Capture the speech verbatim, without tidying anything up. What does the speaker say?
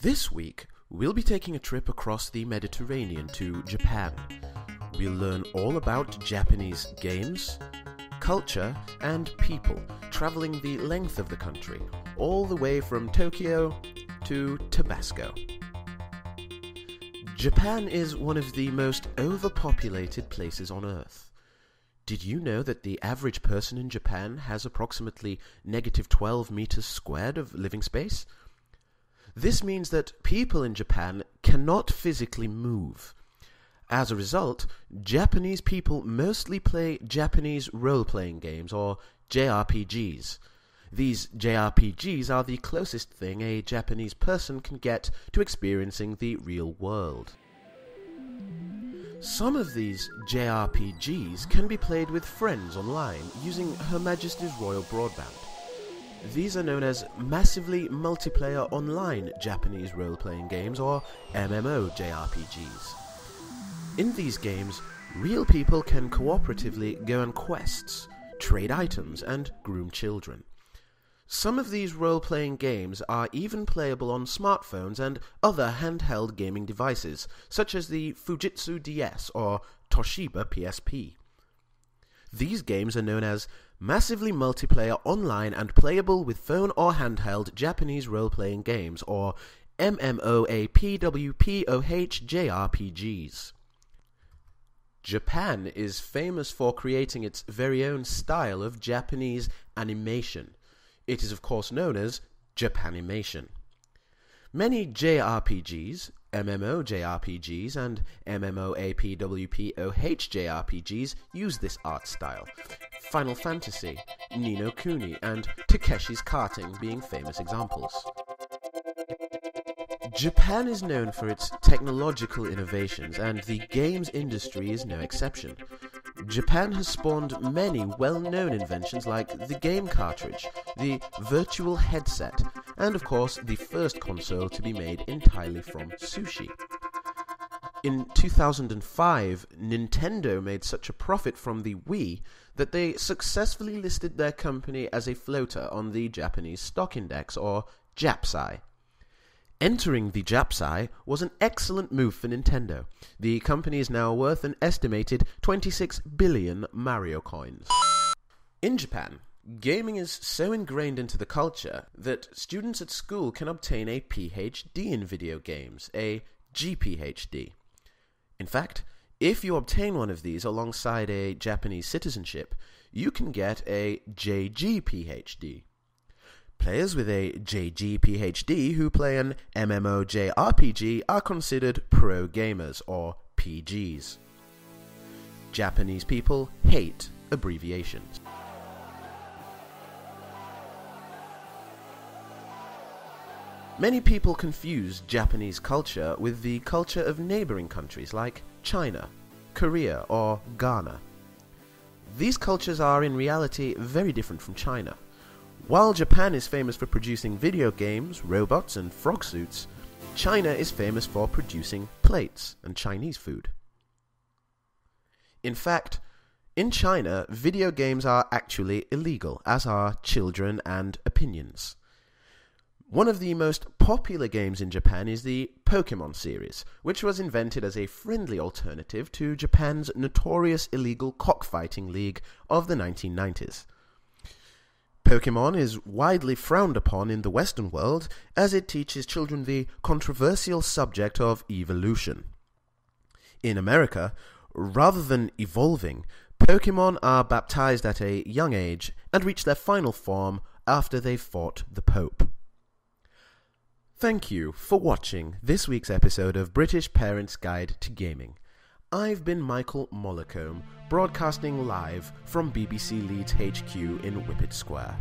This week, we'll be taking a trip across the Mediterranean to Japan. We'll learn all about Japanese games, culture, and people, traveling the length of the country, all the way from Tokyo to Tabasco. Japan is one of the most overpopulated places on Earth. Did you know that the average person in Japan has approximately negative twelve meters squared of living space? This means that people in Japan cannot physically move. As a result, Japanese people mostly play Japanese role-playing games, or J R P Gs. These J R P Gs are the closest thing a Japanese person can get to experiencing the real world. Some of these J R P Gs can be played with friends online using Her Majesty's Royal Broadband. These are known as Massively Multiplayer Online Japanese Role-Playing Games, or M M O J R P Gs. In these games, real people can cooperatively go on quests, trade items, and groom children. Some of these role-playing games are even playable on smartphones and other handheld gaming devices, such as the Fujitsu D S or Toshiba P S P. These games are known as Massively Multiplayer Online and Playable with Phone or Handheld Japanese Role-Playing Games, or M M O A P W P O H J R P Gs. Japan is famous for creating its very own style of Japanese animation. It is of course known as Japanimation. Many J R P Gs, M M O J R P Gs, and M M O A P W P O H J R P Gs use this art style, Final Fantasy, Ni no Kuni, and Takeshi's Karting being famous examples. Japan is known for its technological innovations, and the games industry is no exception. Japan has spawned many well-known inventions like the game cartridge, the virtual headset, and of course the first console to be made entirely from sushi. In two thousand five, Nintendo made such a profit from the Wii that they successfully listed their company as a floater on the Japanese Stock Index, or JAPSI. Entering the JAPSI was an excellent move for Nintendo. The company is now worth an estimated twenty-six billion Mario coins. In Japan, gaming is so ingrained into the culture that students at school can obtain a P H D in video games, a G P H D. In fact, if you obtain one of these alongside a Japanese citizenship, you can get a J G P H D. Players with a J G P H D who play an M M O J R P G are considered pro gamers, or P Gs. Japanese people hate abbreviations. Many people confuse Japanese culture with the culture of neighboring countries like China, Korea, or Ghana. These cultures are in reality very different from China. While Japan is famous for producing video games, robots, and frog suits, China is famous for producing plates and Chinese food. In fact, in China, video games are actually illegal, as are children and opinions. One of the most popular games in Japan is the Pokemon series, which was invented as a friendly alternative to Japan's notorious illegal cockfighting league of the nineteen nineties. Pokemon is widely frowned upon in the Western world as it teaches children the controversial subject of evolution. In America, rather than evolving, Pokemon are baptized at a young age and reach their final form after they've fought the Pope. Thank you for watching this week's episode of British Parents' Guide to Gaming. I've been Michael Mollicome, broadcasting live from B B C Leeds H Q in Whippet Square.